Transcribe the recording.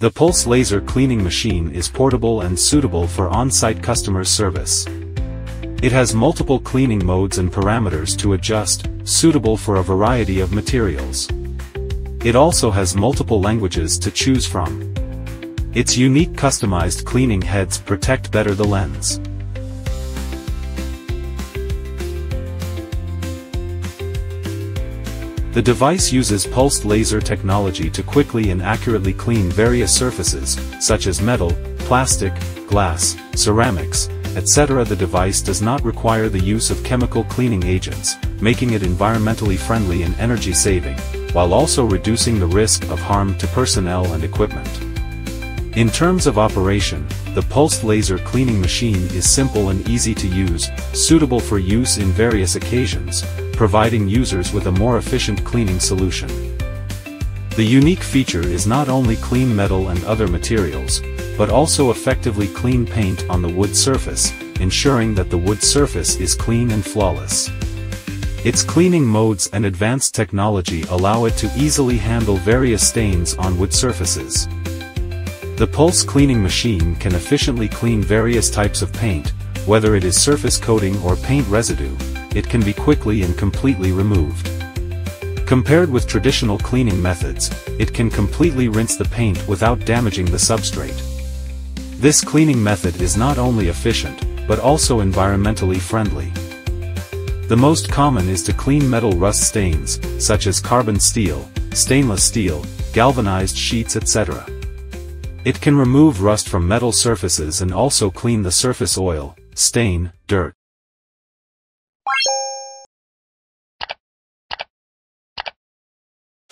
The Pulse laser cleaning machine is portable and suitable for on-site customer service. It has multiple cleaning modes and parameters to adjust, suitable for a variety of materials. It also has multiple languages to choose from. Its unique customized cleaning heads protect better the lens. The device uses pulsed laser technology to quickly and accurately clean various surfaces, such as metal, plastic, glass, ceramics, etc. The device does not require the use of chemical cleaning agents, making it environmentally friendly and energy-saving, while also reducing the risk of harm to personnel and equipment. In terms of operation, the pulsed laser cleaning machine is simple and easy to use, suitable for use in various occasions, providing users with a more efficient cleaning solution. The unique feature is not only clean metal and other materials, but also effectively clean paint on the wood surface, ensuring that the wood surface is clean and flawless. Its cleaning modes and advanced technology allow it to easily handle various stains on wood surfaces. The pulse cleaning machine can efficiently clean various types of paint, whether it is surface coating or paint residue. It can be quickly and completely removed. Compared with traditional cleaning methods, it can completely rinse the paint without damaging the substrate. This cleaning method is not only efficient, but also environmentally friendly. The most common is to clean metal rust stains, such as carbon steel, stainless steel, galvanized sheets, etc. It can remove rust from metal surfaces and also clean the surface oil, stain, dirt,